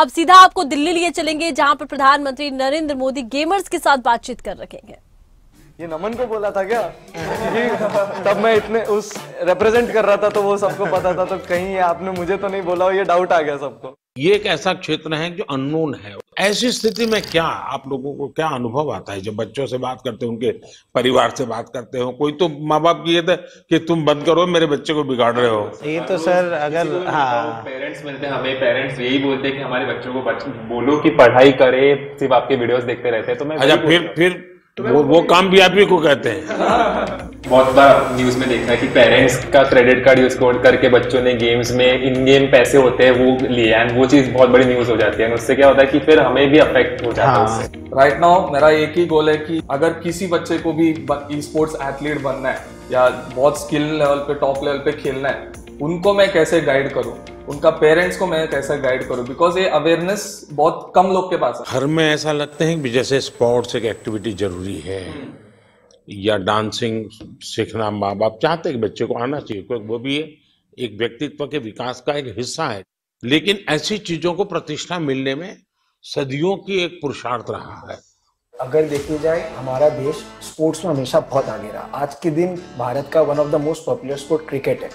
अब सीधा आपको दिल्ली लिए चलेंगे जहां पर प्रधानमंत्री नरेंद्र मोदी गेमर्स के साथ बातचीत कर रखेंगे। ये नमन को बोला था क्या? तब मैं इतने उस रिप्रेजेंट कर रहा था तो वो सबको पता था, तो कहीं आपने मुझे तो नहीं बोला, ये डाउट आ गया सबको। ये एक ऐसा क्षेत्र है जो अननोन है। ऐसी स्थिति में क्या आप लोगों को क्या अनुभव आता है जब बच्चों से बात करते हो, उनके परिवार से बात करते हो? कोई तो माँ बाप की ये था कि तुम बंद करो, मेरे बच्चे को बिगाड़ रहे हो। ये तो सर अगर हाँ पेरेंट्स मिलते हैं, हमें पेरेंट्स यही बोलते हैं कि हमारे बच्चों को बोलो कि पढ़ाई करे, सिर्फ आपके वीडियोस देखते रहते हैं। तो मैं अच्छा फिर वो काम भी आप ही को कहते हैं। बहुत बार न्यूज में देखा है कि पेरेंट्स का क्रेडिट कार्ड यूज करके बच्चों ने गेम्स में इन गेम पैसे होते हैं वो लिए, एंड वो चीज बहुत बड़ी न्यूज हो जाती है। उससे क्या होता है कि फिर हमें भी अफेक्ट हो जाता है। राइट नाउ मेरा एक ही गोल है कि अगर किसी बच्चे को भी ई स्पोर्ट्स एथलीट बनना है या बहुत स्किल लेवल पे टॉप लेवल पे खेलना है, उनको मैं कैसे गाइड करूँ, उनका पेरेंट्स को मैं कैसे गाइड करूं, बिकॉज ये अवेयरनेस बहुत कम लोग के पास है। घर में ऐसा लगता है कि जैसे स्पोर्ट्स एक एक्टिविटी जरूरी है या डांसिंग सीखना, माँ बाप चाहते हैं कि बच्चे को आना चाहिए, वो भी एक व्यक्तित्व के विकास का एक हिस्सा है। लेकिन ऐसी चीजों को प्रतिष्ठा मिलने में सदियों की एक पुरुषार्थ रहा है। अगर देखी जाए हमारा देश स्पोर्ट्स में हमेशा बहुत आगे रहा। आज के दिन भारत का one of the most popular sport cricket है,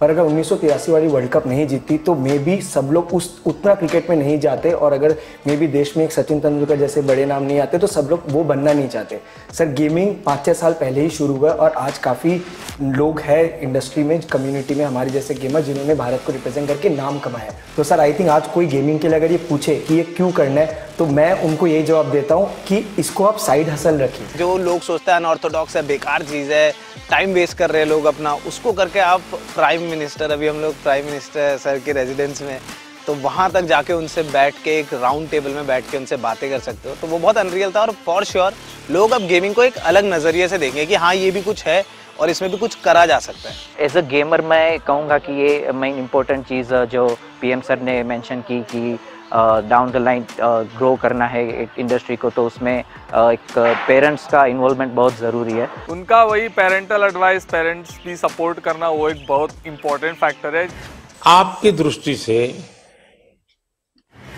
पर अगर 1983 वाली वर्ल्ड कप नहीं जीती तो मे भी सब लोग उस उतना क्रिकेट में नहीं जाते, और अगर मे भी देश में एक सचिन तेंदुलकर जैसे बड़े नाम नहीं आते तो सब लोग वो बनना नहीं चाहते। सर गेमिंग 5-6 साल पहले ही शुरू हुआ और आज काफ़ी लोग हैं इंडस्ट्री में, कम्युनिटी में हमारे जैसे गेमर जिन्होंने भारत को रिप्रेजेंट करके नाम कमाया। तो सर आई थिंक आज कोई गेमिंग के लिए अगर ये पूछे कि ये क्यों करना है तो मैं उनको ये जवाब देता हूँ कि इसको आप साइड हसल रखें। जो लोग सोचते हैं अनऑर्थोडॉक्स है, बेकार चीज़ है, टाइम वेस्ट कर रहे हैं लोग अपना, उसको करके आप प्राइम मिनिस्टर, अभी हम लोग प्राइम मिनिस्टर सर के रेजिडेंस में, तो वहाँ तक जाके उनसे बैठ के एक राउंड टेबल में बैठ के उनसे बातें कर सकते हो। तो वो बहुत अनरियल था और फॉर श्योर लोग अब गेमिंग को एक अलग नज़रिए से देखेंगे कि हाँ ये भी कुछ है और इसमें भी कुछ करा जा सकता है। एज अ गेमर मैं कहूँगा कि ये मेन इम्पोर्टेंट चीज़ जो PM सर ने मैंशन की कि डाउन द लाइन ग्रो करना है एक इंडस्ट्री को, तो उसमें एक पेरेंट्स का इन्वॉल्वमेंट बहुत ज़रूरी है। उनका वही पेरेंटल एडवाइस, पेरेंट्स भी सपोर्ट करना, वो एक बहुत इम्पोर्टेंट फैक्टर है। आपकी दृष्टि से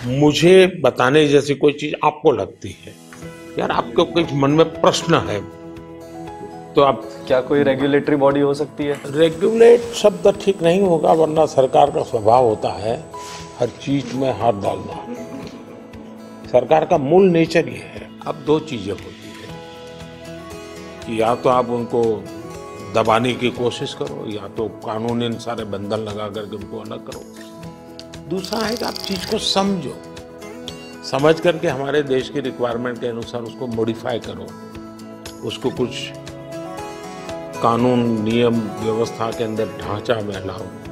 मुझे बताने जैसी कोई चीज़ आपको लगती है यार, आपको कुछ मन में प्रश्न है तो आप क्या कोई रेगुलेटरी बॉडी हो सकती है? रेगुलेट शब्द ठीक नहीं होगा, वरना सरकार का स्वभाव होता है हर चीज में हाथ डालना। सरकार का मूल नेचर ये है। अब दो चीजें होती है कि या तो आप उनको दबाने की कोशिश करो या तो कानूनी सारे बंधन लगा करके उनको अलग करो। दूसरा है कि आप चीज को समझो, समझ करके हमारे देश की रिक्वायरमेंट के अनुसार उसको मॉडिफाई करो, उसको कुछ कानून नियम व्यवस्था के अंदर ढांचा में लाओ।